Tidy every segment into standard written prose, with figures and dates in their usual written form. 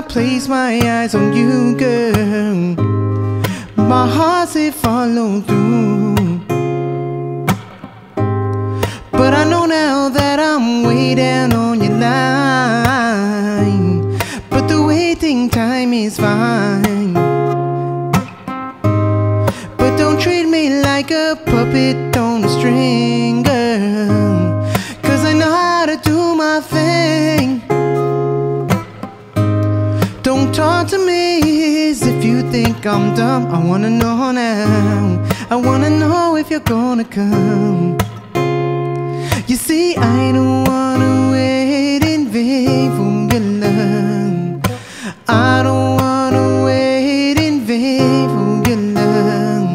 I place my eyes on you, girl, my heart it follow through. But I know now that I'm way down on your line, but the waiting time is fine. But don't treat me like a puppet on a string, girl, 'cause I know how to do my thing. Don't talk to me as if you think I'm dumb. I wanna know now, I wanna know if you're gonna come. You see, I don't wanna wait in vain for your love. I don't wanna wait in vain for your love.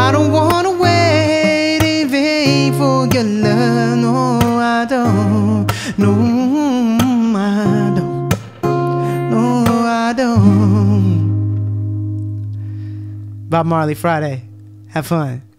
I don't wanna wait in vain for your love. No, I don't. No, I don't. No, I don't. Bob Marley Friday. Have fun.